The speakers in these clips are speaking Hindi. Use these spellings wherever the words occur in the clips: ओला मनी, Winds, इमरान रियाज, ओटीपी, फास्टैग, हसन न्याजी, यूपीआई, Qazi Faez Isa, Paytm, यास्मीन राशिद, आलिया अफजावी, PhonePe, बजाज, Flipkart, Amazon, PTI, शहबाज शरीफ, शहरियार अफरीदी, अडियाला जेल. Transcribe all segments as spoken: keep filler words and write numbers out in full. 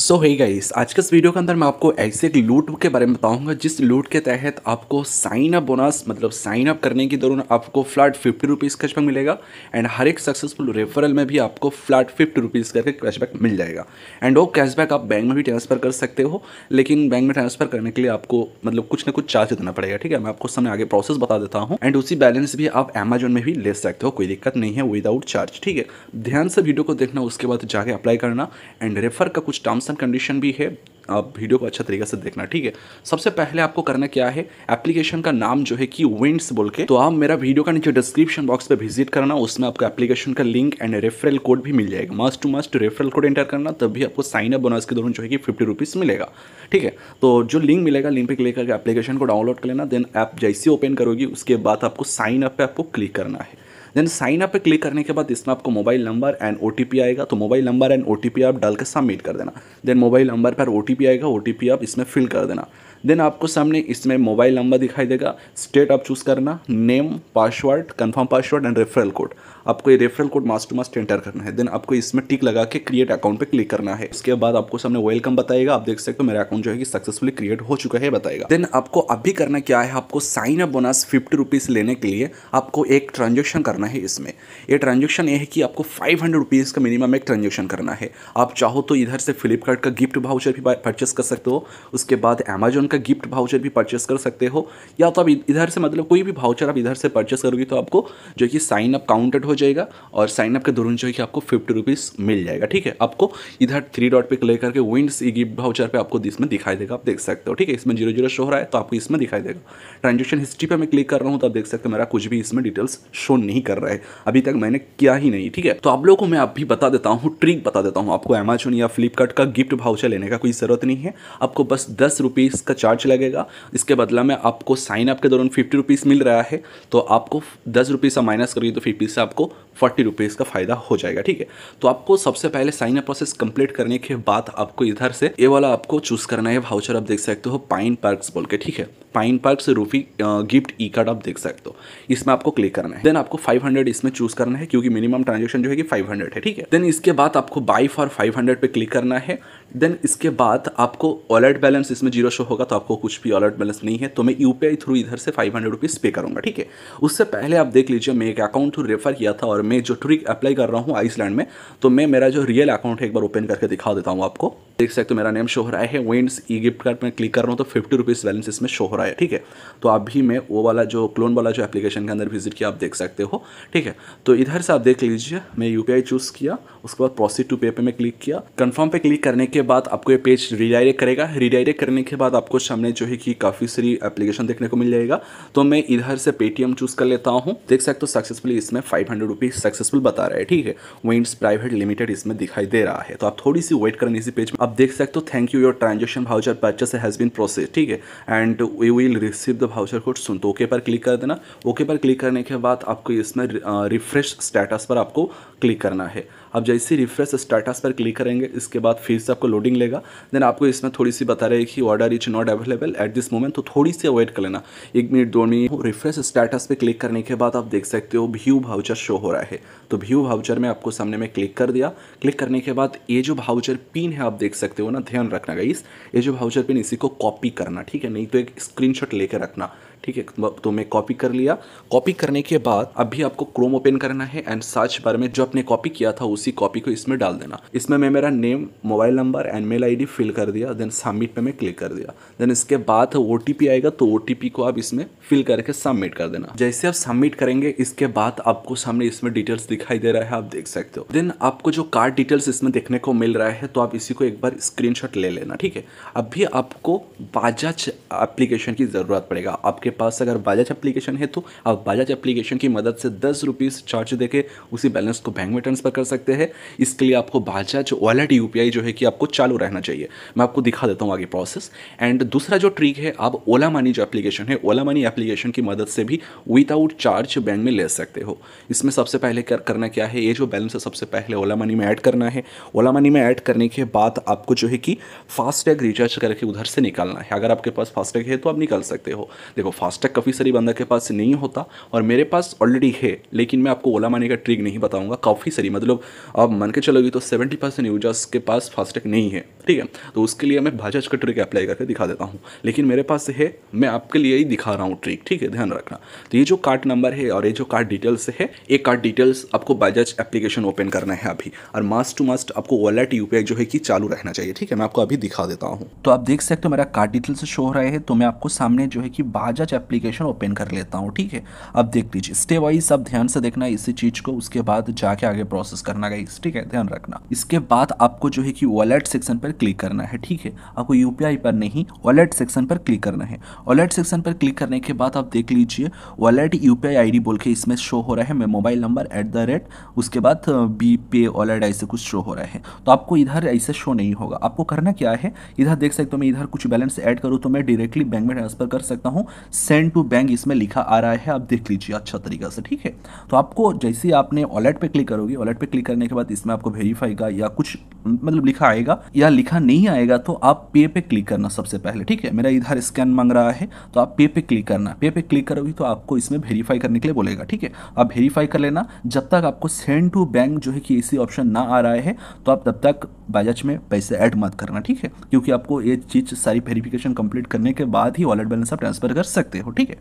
सो हे गाइस, आज के इस वीडियो के अंदर मैं आपको ऐसे एक लूट के बारे में बताऊंगा जिस लूट के तहत आपको साइन अप बोनस मतलब साइन अप करने के दौरान आपको फ्लैट फिफ्टी रुपीज़ कैशबैक मिलेगा एंड हर एक सक्सेसफुल रेफरल में भी आपको फ्लैट फिफ्टी रुपीज़ करके कैशबैक मिल जाएगा। एंड वो कैशबैक आप बैंक में भी ट्रांसफ़र कर सकते हो, लेकिन बैंक में ट्रांसफ़र करने के लिए आपको मतलब कुछ ना कुछ चार्ज देना पड़ेगा। ठीक है, मैं आपको सामने आगे प्रोसेस बता देता हूँ। एंड उसी बैलेंस भी आप अमेजोन में भी ले सकते हो, कोई दिक्कत नहीं है, विदाउट चार्ज। ठीक है, ध्यान से वीडियो को देखना, उसके बाद जाके अप्लाई करना। एंड रेफर का कुछ टर्म्स कंडीशन भी है, आप वीडियो को अच्छा तरीके से देखना। ठीक है, सबसे पहले आपको करना क्या है, एप्लीकेशन का नाम जो है कि विंड्स बोल के, तो आप मेरा वीडियो का नीचे डिस्क्रिप्शन बॉक्स पे विजिट करना, उसमें आपको एप्लीकेशन का लिंक एंड रेफरल कोड भी मिल जाएगा। Must to must referral code enter करना, तभी आपको साइन अप बोनस के दौरान जो है कि फिफ्टी रुपीज़ मिलेगा। ठीक है, तो जो लिंक मिलेगा, लिंक पर क्लिक करके एप्लीकेशन को डाउनलोड कर लेना। देन ऐप जैसे ओपन करोगी उसके बाद आपको साइन अप पे आपको क्लिक करना है। देन साइन अप पे क्लिक करने के बाद इसमें आपको मोबाइल नंबर एंड ओटीपी आएगा, तो मोबाइल नंबर एंड ओटीपी आप डाल के सबमिट कर देना। देन मोबाइल नंबर पर ओटीपी आएगा, ओटीपी आप इसमें फिल कर देना। देन आपको सामने इसमें मोबाइल नंबर दिखाई देगा, स्टेट आप चूज़ करना, name, password, confirm password and referral code. आपको ये referral code must to must enter करना है। देन आपको इसमें टिक लगा के क्रिएट अकाउंट पे क्लिक करना है। उसके बाद आपको सामने वेलकम बताएगा, आप देख सकते हो मेरा अकाउंट जो है कि सक्सेसफुली क्रिएट हो चुका है बताएगा। देन आपको अभी करना क्या है, आपको sign up bonus fifty rupees लेने के लिए आपको एक ट्रांजेक्शन करना है। इसमें ये ट्रांजेक्शन ये है कि आपको फाइव हंड्रेड रुपीज़ का मिनिमम एक ट्रांजेक्शन करना है। आप चाहो तो इधर से फ्लिपकार्ट का गिफ्ट वाउचर भी परचेस कर सकते हो, उसके बाद अमेजोन का गिफ्ट वाउचर भी परचेस कर सकते हो, या तो आप इधर से मतलब कोई भी वाउचर आप इधर से परचेस करोगे तो आपको जो कि साइन अप काउंटेड हो जाएगा और साइन अप के दौरान जो है कि आपको फिफ्टी रुपीज़ मिल जाएगा। ठीक है, आपको इधर थ्री डॉट पे क्लिक करके विंड्स ई गिफ्ट वाउचर पे आपको इसमें दिखाई देगा, आप देख सकते हो। ठीक है, इसमें जीरो जीरो शो हो रहा है तो आपको इसमें दिखाई देगा। ट्रांजेक्शन हिस्ट्री पर मैं क्लिक कर रहा हूँ तो आप देख सकते हो मेरा कुछ भी इसमें डिटेल्स शो नहीं कर रहा है, अभी तक मैंने किया ही नहीं। ठीक है, तो आप लोगों को मैं अभी बता देता हूँ, ट्रिक बता देता हूँ आपको। अमेजोन या फ्लिपकार्ट का गिफ्ट वाउचर लेने का कोई ज़रूरत नहीं है, आपको बस दस रुपीज़ का चार्ज लगेगा। इसके बदला में आपको साइन अप के दौरान फिफ्टी रुपीज़ मिल रहा है, तो आपको दस रुपीज़ का माइनस करिए तो फिफ्टी से आपको फोर्टी रुपीज़ का फायदा हो जाएगा। ठीक है, तो आपको सबसे पहले साइन अप प्रोसेस कंप्लीट करने के बाद आपको इधर से ये वाला आपको चूज़ करना है वाउचर, आप देख सकते हो पाइन पार्क्स बोल के। ठीक है, पाइन पार्क्स रूफी गिफ्ट ई कार्ड आप देख सकते हो, इसमें आपको क्लिक करना है। देन आपको फाइव हंड्रेड इसमें चूज़ करना है क्योंकि मिनिमम ट्रांजेक्शन जो है कि फाइव हंड्रेड है। ठीक है, देन इसके बाद आपको बाई फॉर फाइव हंड्रेड पर क्लिक करना है। देन इसके बाद आपको वॉलेट बैलेंस इसमें जीरो शो होगा, तो आपको कुछ भी वॉलेट बैलेंस नहीं है, तो मैं यूपीआई थ्रू इधर से फाइव हंड्रेड रुपीज़ पे करूँगा। ठीक है, उससे पहले आप देख लीजिए मैं एक अकाउंट थ्रू रेफर किया था और मैं जो ट्रिक अप्लाई कर रहा हूँ आइसलैंड में, तो मैं मेरा जो रियल अकाउंट है एक बार ओपन करके दिखा देता हूँ आपको। देख सकते हो मेरा नेम शो हो रहा है, विंड्स ई गिफ्ट कार्ड में क्लिक कर रहा हूँ तो फिफ्टी रुपीज़ बैलेंस इसमें शो हो रहा है। ठीक है, तो अभी मैं वो वाला जो क्लोन वाला जो एप्लीकेशन के अंदर विजिट किया आप देख सकते हो। ठीक है, तो इधर से आप देख लीजिए मैं यूपीआई चूज़ किया, उसके बाद प्रोसीड टू पे पे मैं क्लिक किया। कन्फर्म पे क्लिक करने के बाद आपको ये पेज रीडायरेक्ट करेगा। रीडायरेक्ट करने के बाद आपको सामने जो है कि काफ़ी सारी एप्लीकेशन देखने को मिल जाएगा, तो मैं इधर से पेटीएम चूज़ कर लेता हूँ। देख सकते हो सक्सेसफुली इसमें फाइव हंड्रेड रुपीज़ सक्सेसफुल बता रहा है। ठीक है, विंड्स प्राइवेट लिमिटेड इसमें दिखाई दे रहा है, तो आप थोड़ी सी वेट करना इसी पेज में। आप देख सकते हो thank you your transaction voucher purchase has been process. ठीक है, and we will receive the voucher code soon, तो ओके पर क्लिक कर देना। ओके पर क्लिक करने के बाद आपको इसमें रिफ्रेश स्टेटस पर आपको क्लिक करना है। आप जैसे रिफ्रेश स्टेटस पर क्लिक करेंगे इसके बाद फिर से आपको लोडिंग लेगा। देन आपको इसमें थोड़ी सी बता रही है कि order is not available at this moment, तो थोड़ी सी वेट कर लेना, एक मिनट दो मिनट। रिफ्रेश स्टेटस पे क्लिक करने के बाद आप देख सकते हो व्यू वाउचर शो हो रहा है, तो व्यू वाउचर में आपको सामने में क्लिक कर दिया। क्लिक करने के बाद ये जो वाउचर पिन है आप देख सकते हो ना, ध्यान रखना गाइस, ये जो वाउचर पिन इसी को कॉपी करना। ठीक है, नहीं तो एक स्क्रीनशॉट लेकर रखना। ठीक है, तो मैं कॉपी कर लिया। कॉपी करने के बाद अभी आपको क्रोम ओपन करना है एंड सर्च बार में जो आपने कॉपी किया था उसी कॉपी को इसमें डाल देना। इसमें मैं मेरा name, mobile number and mail ID fill कर दिया। देन सबमिट पे मैं क्लिक कर दिया। देन इसके बाद ओटीपी आएगा, तो ओटीपी को आप इसमें फिल करके सबमिट कर देना। जैसे आप सबमिट करेंगे इसके बाद आपको सामने इसमें डिटेल्स दिखाई दे रहा है, आप देख सकते हो। देन आपको जो कार्ड डिटेल्स इसमें देखने को मिल रहा है, तो आप इसी को एक बार स्क्रीनशॉट ले लेना। ठीक है, अभी आपको बाजाज एप्लीकेशन की ज़रूरत पड़ेगा। आपके पास अगर बाजाज एप्लीकेशन है तो आप बाजाज एप्लीकेशन की मदद से दस रुपीज़ चार्ज देके उसी बैलेंस को बैंक में ट्रांसफर कर सकते हैं। इसके लिए आपको बाजाज वॉलेट यूपीआई जो है कि आपको चालू रहना चाहिए। मैं आपको दिखा देता हूँ आगे प्रोसेस। एंड दूसरा जो ट्रिक है, आप ओला मनी जो एप्लीकेशन है, ओला मनी एप्लीकेशन की मदद से भी विदाउट चार्ज बैंक में ले सकते हो। इसमें सबसे पहले कर, करना क्या है, ये जो बैलेंस है सबसे पहले ओला मनी में ऐड करना है। ओला मनी में ऐड करने के बाद आपको जो है कि फास्टैग रिचार्ज करके उधर से निकालना है। अगर आपके पास फास्टैग है तो आप निकाल सकते हो। देखो फास्टैग काफ़ी सारी बंदा के पास नहीं होता और मेरे पास ऑलरेडी है, लेकिन मैं आपको ओला मनी का ट्रिक नहीं बताऊंगा। काफ़ी सारी मतलब आप मन के चलोगी तो सेवेंटी परसेंट यूजर्स के पास फास्टैग नहीं है, ठीक है। तो उसके लिए मैं भाजाज का ट्रिक अप्लाई करके दिखा देता हूँ, लेकिन मेरे पास है, मैं आपके लिए ही दिखा रहा हूँ ट्रिक, ठीक है, ध्यान रखना। तो ये जो कार्ड नंबर है और ये जो कार्ड डिटेल्स है, ये कार्ड डिटेल्स आपको बजाज एप्लीकेशन ओपन करना है अभी, और मास्ट टू मास्ट आपको वॉलेट यूपीआई जो है कि चालू रहना चाहिए, ठीक है। मैं आपको अभी दिखा देता हूँ। तो आप देख सकते हो मेरा कार्ड डिटेल्स शो हो रहा है, तो मैं आपको सामने जो है कि बजाज एप्लीकेशन ओपन कर लेता हूँ, ठीक है। अब देख लीजिए, स्टेप वाइज आप ध्यान से देखना इसी चीज को, उसके बाद जाके आगे प्रोसेस करना गाइस, ठीक है, ध्यान रखना। इसके बाद आपको जो है कि वॉलेट सेक्शन पर क्लिक करना है, ठीक है। आपको यूपीआई पर नहीं, वॉलेट सेक्शन पर क्लिक करना है। वॉलेट सेक्शन पर क्लिक करने के बाद आप देख लीजिए वॉलेट यूपीआई आईडी बोल के इसमें शो हो रहा है, मैं mobile number at the rate उसके बाद बी पे वॉलेट ऐसे कुछ शो हो रहा है। तो आपको इधर ऐसे शो नहीं होगा। आपको करना क्या है, इधर देख सकते हो मैं इधर कुछ बैलेंस ऐड करूँ तो मैं डायरेक्टली बैंक में ट्रांसफर कर सकता हूँ, सेंड टू बैंक इसमें लिखा आ रहा है, आप देख लीजिए अच्छा तरीका से, ठीक है। तो आपको जैसे ही आपने वॉलेट पे क्लिक करोगे, वॉलेट पे क्लिक करने के बाद इसमें आपको वेरीफाई का या कुछ मतलब लिखा आएगा या लिखा नहीं आएगा तो आप पे पे क्लिक करना सबसे पहले, ठीक है। मेरा इधर स्कैन मांग रहा है तो आप पे पे क्लिक करना, पे पे क्लिक करोगी तो आपको इसमें वेरीफाई करने के लिए बोलेगा, ठीक है। आप वेरीफाई कर लेना। जब तक आपको सेंड टू बैंक जो है कि इसी ऑप्शन ना आ रहा है तो आप तब तक बजाज में पैसे ऐड मत करना, ठीक है, क्योंकि आपको ये चीज़ सारी वेरीफिकेशन कंप्लीट करने के बाद ही वॉलेट बैलेंस आप ट्रांसफर कर सकते हो, ठीक है।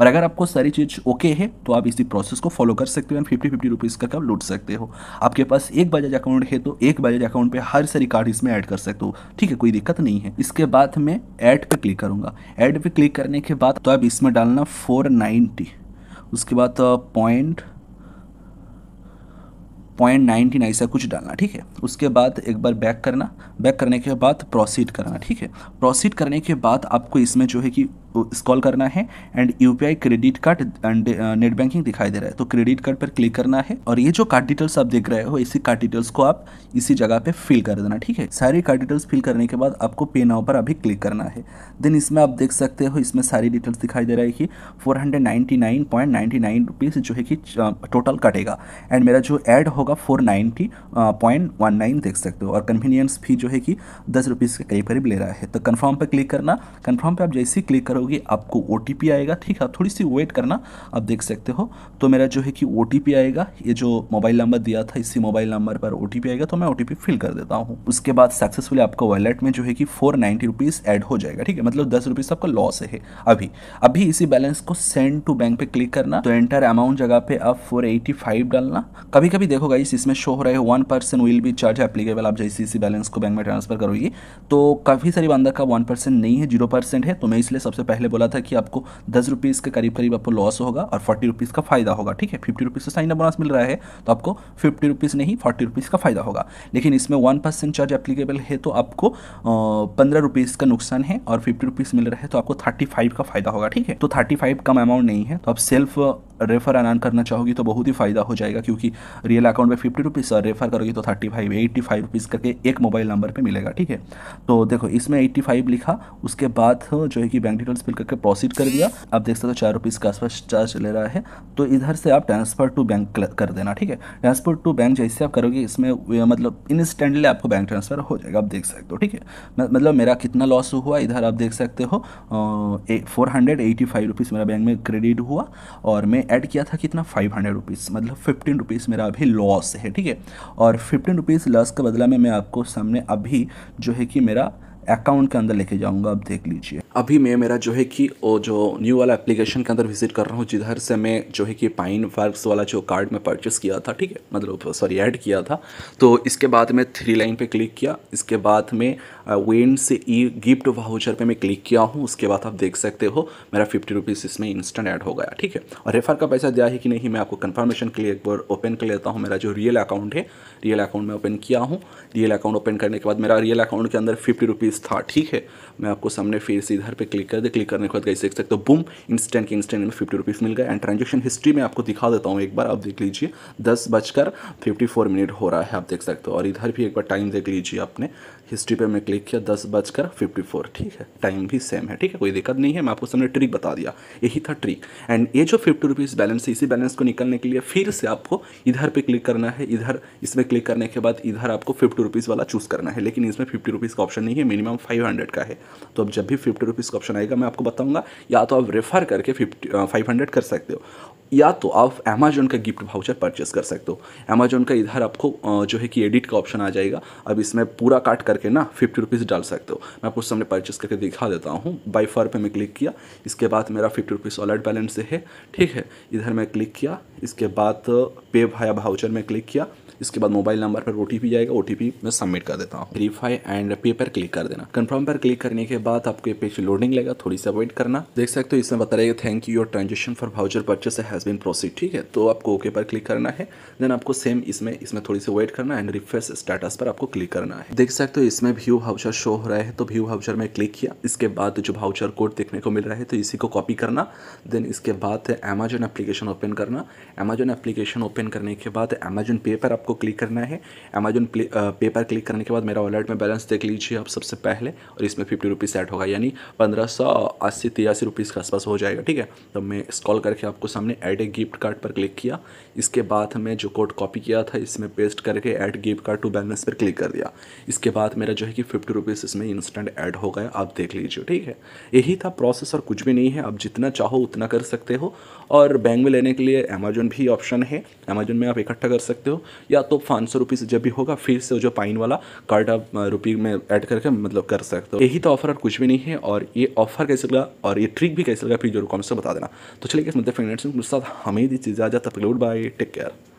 और अगर आपको सारी चीज़ ओके है तो आप इसी प्रोसेस को फॉलो कर सकते हो एंड फिफ्टी फिफ्टी रुपीज़ का आप लूट सकते हो। आपके पास एक बजाज अकाउंट है तो एक बजाज अकाउंट पे हर सारी कार्ड इसमें ऐड कर सकते हो, ठीक है, कोई दिक्कत नहीं है। इसके बाद मैं ऐड पे क्लिक करूँगा। ऐड पे क्लिक करने के बाद तो आप इसमें डालना फोर नाइन्टी, उसके बाद पॉइंट पॉइंट नाइनटीन ऐसा कुछ डालना, ठीक है। उसके बाद एक बार बैक करना, बैक करने के बाद प्रोसीड करना, ठीक है। प्रोसीड करने के बाद आपको इसमें जो है कि स्क्रॉल करना है and यूपीआई credit card and net banking दिखाई दे रहा है तो क्रेडिट कार्ड पर क्लिक करना है और ये जो कार्ड डिटेल्स आप देख रहे हो इसी कार्ड डिटेल्स को आप इसी जगह पे फिल कर देना, ठीक है। सारी कार्ड डिटेल्स फिल करने के बाद आपको पे नाउ पर अभी क्लिक करना है। देन इसमें आप देख सकते हो इसमें सारी डिटेल्स दिखाई दे रहा है कि four hundred ninety nine point ninety nine rupees जो है कि टोटल कटेगा एंड मेरा जो ऐड होगा four ninety point one nine देख सकते हो और कन्वीनियंस फी जो है कि दस रुपीज़ के करीब करीब ले रहा है। तो कन्फर्म पर क्लिक करना। कन्फर्म पर आप जैसे ही क्लिक करो आपको ओटीपी आएगा, ठीक है, थोड़ी सी वेट करना। आप देख सकते हो तो मेरा जो है कि ओटीपी आएगा, ये जो मोबाइल नंबर दिया था इसी मोबाइल नंबर पर ओटीपी आएगा तो मैं ओटीपी फिल कर देता हूँ। उसके बाद सक्सेसफुली आपका वॉलेट में जो है कि फोर नाइन्टी रुपीज़ ऐड हो जाएगा, ठीक है, मतलब दस रुपीज़ आपका लॉस है अभी। अभी इसी बैलेंस को सेंड टू बैंक पे क्लिक करना तो एंटर अमाउंट जगह पे आप फोर एटी फाइव डालना। कभी कभी देखो गाइस इसमें शो हो रहा है one percent will be charge applicable. आप जैसे इसी बैलेंस को बैंक में ट्रांसफर करोगी तो काफ़ी सारी बंदा का वन परसेंट नहीं है, जीरो परसेंट है, तो मैं इसलिए सबसे पहले बोला था कि आपको दस रुपीज़ के करीब करीब आपको लॉस होगा और फोर्टी रुपीज़ का फायदा होगा, ठीक है। फिफ्टी रुपीज़ का साइन अप बोनस मिल रहा है तो आपको फिफ्टी रुपीज़ नहीं फोर्टी रुपीज़ का फायदा होगा, लेकिन इसमें वन परसेंट चार्ज एप्लीकेबल है तो आपको पंद्रह रुपीज़ का नुकसान है और फिफ्टी रुपीज़ मिल रहा है तो आपको थर्टी फाइव का फायदा होगा, ठीक है। तो थर्टी फाइव कम अमाउंट नहीं है, तो आप सेल्फ रेफर अर्न करना चाहोगी तो बहुत ही फायदा हो जाएगा क्योंकि रियल अकाउंट में फिफ्टी रुपीज़ और रेफर करोगी तो thirty five eighty five rupees करके एक मोबाइल नंबर पर मिलेगा, ठीक है। तो देखो इसमें एट्टी फाइव लिखा, उसके बाद जो है कि बैंक डिटेल्स फिल करके प्रोसीड कर दिया। आप देख सकते हो चार रुपीज़ के आसपास चार्ज ले रहा है तो इधर से आप ट्रांसफर टू बैंक कर देना, ठीक है। ट्रांसफर टू बैंक जैसे आप करोगे इसमें मतलब इंस्टेंटली आपको बैंक ट्रांसफर हो जाएगा, आप देख सकते हो, ठीक है। मतलब मेरा कितना लॉस हुआ इधर आप देख सकते हो four hundred eighty five rupees मेरा बैंक में क्रेडिट हुआ और मैं ऐड किया था कितना फाइव हंड्रेड रुपीज़, मतलब फिफ्टीन रुपीज़ मेरा अभी लॉस है, ठीक है। और फिफ्टीन रुपीज़ लॉस के बदला में मैं आपको सामने अभी जो है कि मेरा अकाउंट के अंदर लेके जाऊंगा, आप देख लीजिए। अभी मैं मेरा जो है कि वो जो न्यू वाला एप्लीकेशन के अंदर विजिट कर रहा हूँ जिधर से मैं जो है कि पाइन वर्क्स वाला जो कार्ड में परचेस किया था, ठीक है, मतलब सॉरी ऐड किया था। तो इसके बाद मैं थ्री लाइन पे क्लिक किया, इसके बाद मैं विंड से ई गिफ्ट वाउचर पे मैं क्लिक किया हूँ। उसके बाद आप देख सकते हो मेरा फिफ्टी रुपीज़ इसमें इंस्टेंट ऐड हो गया, ठीक है। और रेफर का पैसा दिया है कि नहीं मैं आपको कन्फर्मेशन के लिए एक बार ओपन कर लेता हूँ। मेरा जो रियल अकाउंट है, रियल अकाउंट में ओपन किया हूँ। रियल अकाउंट ओपन करने के बाद मेरा रियल अकाउंट के अंदर फिफ्टी रुपीज़ था, ठीक है। मैं आपको सामने फिर से इधर पे क्लिक कर दे, क्लिक करने के बाद कैसे देख सकते हो बूम इंस्टेंट के इंस्टेंट में फिफ्टी रुपीज़ मिल गए। एंड ट्रांजेक्शन हिस्ट्री में आपको दिखा देता हूँ एक बार, आप देख लीजिए दस बजकर फिफ्टी फोर मिनट हो रहा है, आप देख सकते हो। और इधर भी एक बार टाइम देख लीजिए, आपने हिस्ट्री पे मैं क्लिक किया दस बजकर फिफ्टी फोर, ठीक है, टाइम भी सेम है, ठीक है, कोई दिक्कत नहीं है। मैं आपको सामने ट्रिक बता दिया, यही था ट्रिक। एंड ये जो फिफ्टी रुपीज़ बैलेंस है इसी बैलेंस को निकलने के लिए फिर से आपको इधर पे क्लिक करना है। इधर इसमें क्लिक करने के बाद इधर आपको फिफ्टी रुपीज़ वाला चूज़ करना है, लेकिन इसमें फिफ्टी रुपीज़ का ऑप्शन नहीं है, मिनिमम फाइव हंड्रेड का है। तो अब जब भी फिफ्टी रुपीज़ का ऑप्शन आएगा मैं आपको बताऊँगा, या तो आप रेफ़र करके फिफ्टी फाइव हंड्रेड कर सकते हो, या तो आप अमेजोन का गिफ्ट वाउचर परचेस कर सकते हो। अमेजोन का इधर आपको जो है कि एडिट का ऑप्शन आ जाएगा, अब इसमें पूरा काट करके ना फिफ्टी रुपीज़ डाल सकते हो। मैं आपको सामने परचेस करके दिखा देता हूँ। बाई फर पे मैं क्लिक किया, इसके बाद मेरा फिफ्टी रुपीज़ ऑलरेडी बैलेंस है, ठीक है। इधर मैं क्लिक किया, इसके बाद पे भाया वाउचर में क्लिक किया, इसके बाद मोबाइल नंबर पर ओटीपी जाएगा, ओटीपी मैं सबमिट कर देता हूँ। वेरीफाई एंड पे पर क्लिक कर देना। कंफर्म पर क्लिक करने के बाद आपके पेज लोडिंग लगेगा, थोड़ी सा वेट करना। देख सकते हो इसमें बता रहेगा thank you your transaction for voucher purchase has been proceed, ठीक है। तो आपको ओके पर क्लिक करना है, देन आपको सेम इसमें इसमें थोड़ी सी वेट करना एंड रिफ्रेश स्टेटस पर आपको क्लिक करना है। देख सकते हो इसमें व्यू वाउचर शो हो रहा है, तो व्यू वाउचर में क्लिक किया, इसके बाद जो वाउचर कोड देखने को मिल रहा है तो इसी को कॉपी करना। देन इसके बाद अमेजोन एप्लीकेशन ओपन करना। अमेजोन एप्लीकेशन ओपन करने के बाद अमेजोन पे पर आपको क्लिक करना है। अमेजोन पे पर क्लिक करने के बाद मेरा वॉलेट में बैलेंस देख लीजिए आप सबसे पहले, और इसमें फिफ्टी रुपीज़ ऐड होगा, यानी पंद्रह सौ अस्सी तिरासी रुपीज़ के आसपास हो जाएगा, ठीक है। तो मैं स्क्रॉल करके आपको सामने ऐड ए गिफ्ट कार्ड पर क्लिक किया, इसके बाद मैं जो कोड कॉपी किया था इसमें पेस्ट करके add gift card to balance पर क्लिक कर दिया। इसके बाद मेरा जो है कि फिफ्टी रुपीज़ इसमें इंस्टेंट ऐड हो गया, आप देख लीजिए, ठीक है। यही था प्रोसेस और कुछ भी नहीं है, आप जितना चाहो उतना कर सकते हो। और बैंक में लेने के लिए अमेजोन भी ऑप्शन है, अमेजोन में आप इकट्ठा कर सकते हो, या तो पाँच सौ रुपीज़ जब भी होगा फिर से जो पाइन वाला कार्ड आप रुपये में ऐड करके मतलब कर सकते हो। यही तो ऑफर और कुछ भी नहीं है। और ये ऑफर कैसे लगा और ये ट्रिक भी कैसे लगा फिर जो कॉमेंट्स में बता देना। तो चलिए इस मुद्दे फ्रेंड्स के साथ हमें दी चीज़ आ जाता। Take care.